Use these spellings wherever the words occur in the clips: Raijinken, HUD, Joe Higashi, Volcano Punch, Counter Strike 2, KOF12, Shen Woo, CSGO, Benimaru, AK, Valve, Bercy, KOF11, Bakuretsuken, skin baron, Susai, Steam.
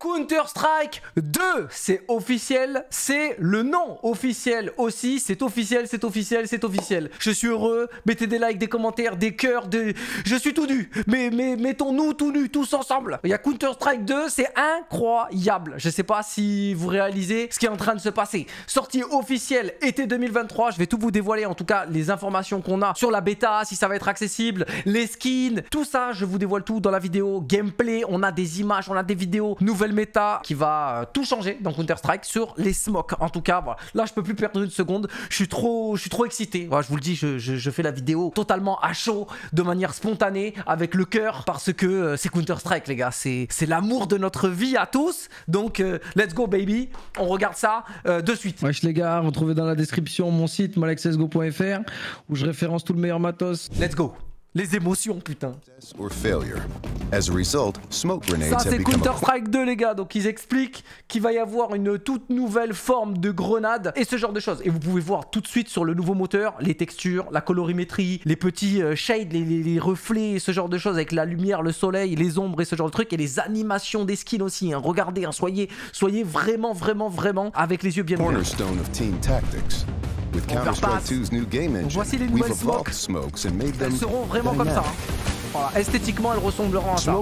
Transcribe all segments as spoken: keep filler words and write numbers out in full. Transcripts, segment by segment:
Counter Strike deux, c'est officiel, c'est le nom officiel aussi, c'est officiel, c'est officiel, c'est officiel. Je suis heureux, mettez des likes, des commentaires, des cœurs, des... Je suis tout nu, mais, mais mettons-nous tout nu, tous ensemble. Il y a Counter Strike deux, c'est incroyable. Je sais pas si vous réalisez ce qui est en train de se passer. Sortie officielle, été deux mille vingt-trois, je vais tout vous dévoiler, en tout cas les informations qu'on a sur la bêta, si ça va être accessible, les skins, tout ça, je vous dévoile tout dans la vidéo. Gameplay, on a des images, on a des vidéos, nouvelles méta qui va tout changer dans Counter Strike sur les smokes. En tout cas, voilà. Là, je peux plus perdre une seconde. Je suis trop, je suis trop excité. Voilà, je vous le dis, je, je, je fais la vidéo totalement à chaud, de manière spontanée, avec le cœur, parce que euh, c'est Counter Strike, les gars. C'est l'amour de notre vie à tous. Donc, euh, let's go, baby. On regarde ça euh, de suite. Wesh, les gars, vous trouvez dans la description mon site malek c s go point f r où je référence tout le meilleur matos. Let's go. Les émotions, putain. Ça, c'est Counter Strike deux, les gars. Donc, ils expliquent qu'il va y avoir une toute nouvelle forme de grenade et ce genre de choses. Et vous pouvez voir tout de suite sur le nouveau moteur, les textures, la colorimétrie, les petits shades, les, les, les reflets, ce genre de choses avec la lumière, le soleil, les ombres et ce genre de trucs. Et les animations des skins aussi. Hein. Regardez, hein. Soyez, soyez vraiment, vraiment, vraiment avec les yeux bien ouverts. On perd pas. Donc, voici les nouvelles smokes. Elles seront vraiment comme ça. Hein. Voilà, esthétiquement, elles ressembleront à ça.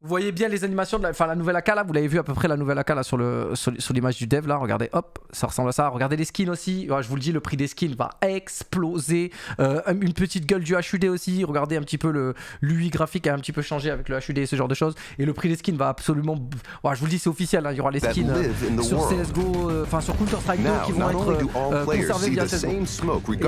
Vous voyez bien les animations de la, enfin, la nouvelle A K là, vous l'avez vu à peu près la nouvelle A K là sur l'image sur, sur du dev là, regardez, hop, ça ressemble à ça, regardez les skins aussi, ouais, je vous le dis, le prix des skins va exploser, euh, une petite gueule du H U D aussi, regardez un petit peu l'U I graphique a un petit peu changé avec le H U D et ce genre de choses, et le prix des skins va absolument, ouais, je vous le dis, c'est officiel, hein, il y aura les skins euh, sur C S G O, enfin euh, sur Counter Strike deux qui vont être euh, conservés via C S G O. Et...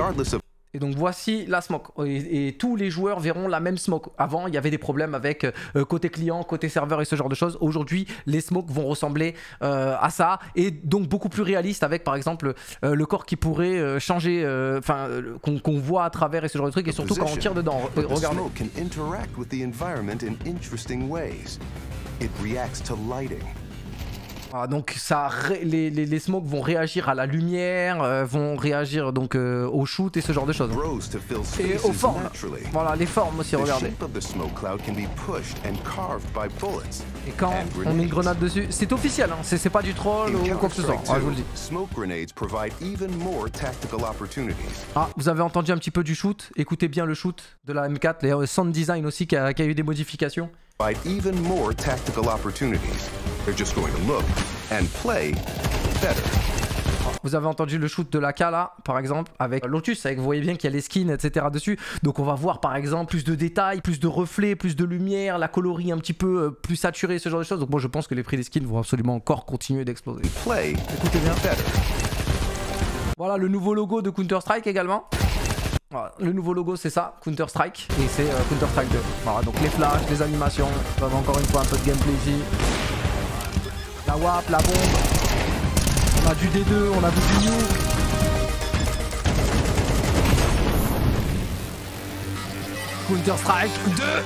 Et donc voici la smoke, et, et tous les joueurs verront la même smoke. Avant il y avait des problèmes avec euh, côté client, côté serveur et ce genre de choses. Aujourd'hui les smokes vont ressembler euh, à ça, et donc beaucoup plus réaliste avec par exemple euh, le corps qui pourrait euh, changer, enfin euh, euh, qu'on qu'on voit à travers et ce genre de truc, et surtout quand on tire dedans, regardez. Voilà, donc ça, les, les, les smokes vont réagir à la lumière, euh, vont réagir donc euh, au shoot et ce genre de choses. Et aux formes. Voilà, les formes aussi, regardez. Et quand on met une grenade dessus, c'est officiel, hein, c'est pas du troll ou quoi que ce soit, ouais, je vous le dis. Ah, vous avez entendu un petit peu du shoot, écoutez bien le shoot de la M quatre, les euh, sound design aussi qui a, qui a eu des modifications. Even more tactical opportunities. They're just going to look and play better. Vous avez entendu le shoot de l'A K là, par exemple, avec Lotus, avec, vous voyez bien qu'il y a les skins, et cetera dessus. Donc on va voir par exemple plus de détails, plus de reflets, plus de lumière, la colorie un petit peu euh, plus saturée, ce genre de choses. Donc moi je pense que les prix des skins vont absolument encore continuer d'exploser. Écoutez bien. Voilà le nouveau logo de Counter-Strike également. Voilà, le nouveau logo c'est ça, Counter Strike, et c'est euh, Counter Strike deux. Voilà, donc les flashs, les animations, on va encore une fois un peu de gameplay ici. La W A P, la bombe, on a du D deux, on a vu du nuke. Counter Strike deux,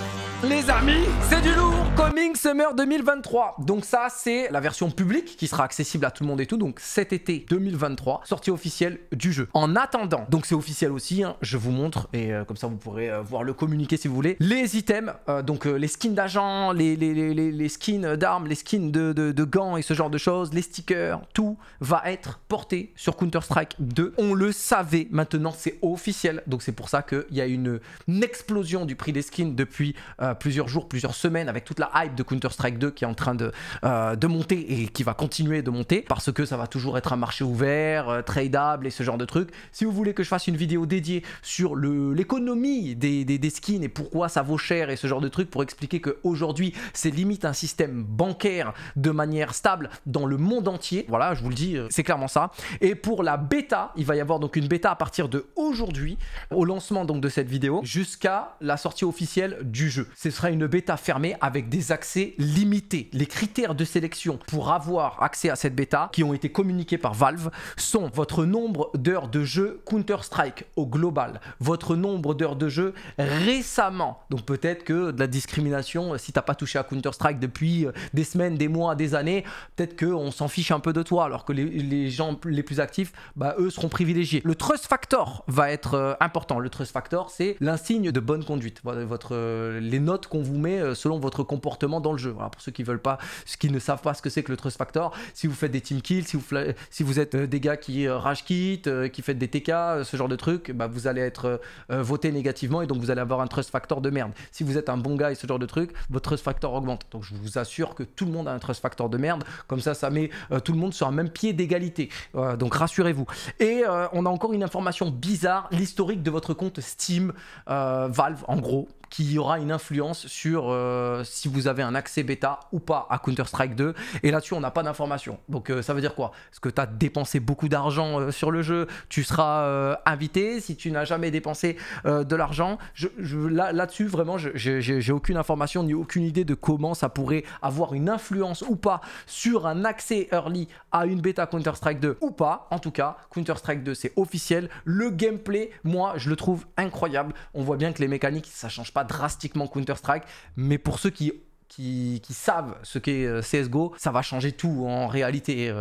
les amis, c'est du lourd. Coming Summer deux mille vingt-trois. Donc ça c'est la version publique qui sera accessible à tout le monde et tout. Donc cet été deux mille vingt-trois, sortie officielle du jeu. En attendant, donc c'est officiel aussi, hein, je vous montre, et euh, comme ça vous pourrez euh, voir le communiqué si vous voulez. Les items, euh, donc euh, les skins d'agents, les, les, les, les skins d'armes, les skins de, de, de gants et ce genre de choses, les stickers, tout va être porté sur Counter Strike deux. On le savait, maintenant c'est officiel. Donc c'est pour ça qu'il y a une, une explosion du prix des skins depuis... Euh, plusieurs jours, plusieurs semaines, avec toute la hype de Counter Strike deux qui est en train de, euh, de monter et qui va continuer de monter, parce que ça va toujours être un marché ouvert, euh, tradable et ce genre de trucs. Si vous voulez que je fasse une vidéo dédiée sur l'économie des, des, des skins et pourquoi ça vaut cher et ce genre de trucs, pour expliquer qu'aujourd'hui c'est limite un système bancaire de manière stable dans le monde entier, voilà, je vous le dis, euh, c'est clairement ça. Et pour la bêta, il va y avoir donc une bêta à partir de aujourd'hui, au lancement donc de cette vidéo, jusqu'à la sortie officielle du jeu. Ce sera une bêta fermée avec des accès limités. Les critères de sélection pour avoir accès à cette bêta qui ont été communiqués par Valve sont votre nombre d'heures de jeu Counter-Strike au global, votre nombre d'heures de jeu récemment. Donc peut-être que de la discrimination, si t'as pas touché à Counter-Strike depuis des semaines, des mois, des années, peut-être qu'on s'en fiche un peu de toi, alors que les, les gens les plus actifs, bah, eux seront privilégiés. Le Trust Factor va être important. Le Trust Factor, c'est l'insigne de bonne conduite. Votre, les normes note qu'on vous met selon votre comportement dans le jeu. Voilà, pour ceux qui veulent pas, qui ne savent pas ce que c'est que le Trust Factor, si vous faites des team kills, si vous, si vous êtes des gars qui rage quit, qui faites des T K, ce genre de trucs, bah vous allez être voté négativement et donc vous allez avoir un Trust Factor de merde. Si vous êtes un bon gars et ce genre de trucs, votre Trust Factor augmente. Donc je vous assure que tout le monde a un Trust Factor de merde, comme ça, ça met euh, tout le monde sur un même pied d'égalité. Euh, donc rassurez-vous. Et euh, on a encore une information bizarre, l'historique de votre compte Steam, euh, Valve en gros, qui aura une influence sur euh, si vous avez un accès bêta ou pas à Counter Strike deux. Et là-dessus, on n'a pas d'information. Donc euh, ça veut dire quoi? Est-ce que tu as dépensé beaucoup d'argent euh, sur le jeu? Tu seras euh, invité. Si tu n'as jamais dépensé euh, de l'argent, je, je, là, là-dessus, vraiment, j'ai aucune information ni aucune idée de comment ça pourrait avoir une influence ou pas sur un accès early à une bêta Counter Strike deux ou pas. En tout cas, Counter Strike deux, c'est officiel. Le gameplay, moi, je le trouve incroyable. On voit bien que les mécaniques, ça ne change pas drastiquement Counter Strike, mais pour ceux qui Qui, qui savent ce qu'est C S G O, ça va changer tout en réalité. Euh,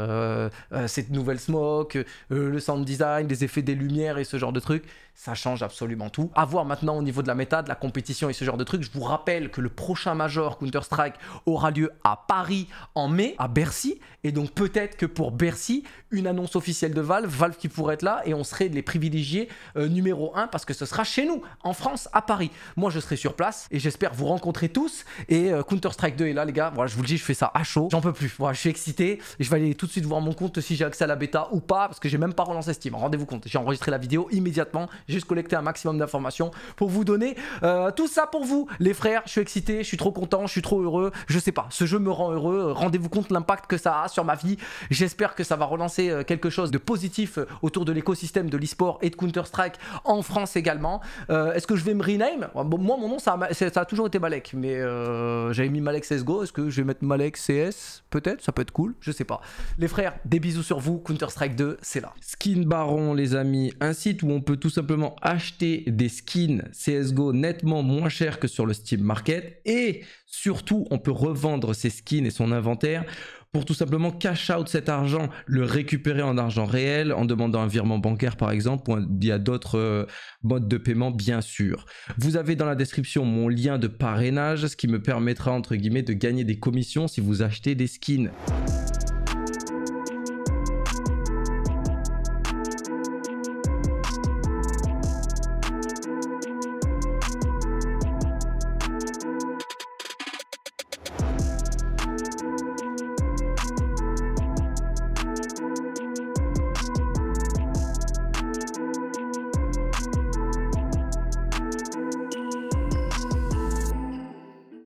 euh, cette nouvelle smoke, euh, le sound design, les effets des lumières et ce genre de trucs, ça change absolument tout. À voir maintenant au niveau de la méta, de la compétition et ce genre de trucs. Je vous rappelle que le prochain Major Counter Strike aura lieu à Paris en mai, à Bercy. Et donc peut-être que pour Bercy, une annonce officielle de Valve, Valve qui pourrait être là et on serait les privilégiés euh, numéro un parce que ce sera chez nous, en France, à Paris. Moi, je serai sur place et j'espère vous rencontrer tous et euh, Counter Strike deux est là les gars, voilà, je vous le dis, je fais ça à chaud, j'en peux plus, voilà, je suis excité et je vais aller tout de suite voir mon compte si j'ai accès à la bêta ou pas parce que j'ai même pas relancé Steam, rendez-vous compte, j'ai enregistré la vidéo immédiatement, j'ai juste collecté un maximum d'informations pour vous donner euh, tout ça pour vous les frères, je suis excité, je suis trop content, je suis trop heureux, je sais pas, ce jeu me rend heureux, rendez-vous compte l'impact que ça a sur ma vie, j'espère que ça va relancer quelque chose de positif autour de l'écosystème de l'e-sport et de Counter Strike en France également. Euh, est-ce que je vais me rename? Bon, moi mon nom ça a, ça a toujours été Malek, mais euh, j'avais mis malek C S G O, est-ce que je vais mettre malek C S? Peut-être, ça peut être cool, je sais pas. Les frères, des bisous sur vous, Counter Strike deux, c'est là. Skin Baron, les amis, un site où on peut tout simplement acheter des skins C S G O nettement moins cher que sur le Steam Market et surtout, on peut revendre ses skins et son inventaire pour tout simplement cash out cet argent, le récupérer en argent réel, en demandant un virement bancaire par exemple, ou il y a d'autres euh, modes de paiement bien sûr. Vous avez dans la description mon lien de parrainage, ce qui me permettra entre guillemets de gagner des commissions si vous achetez des skins.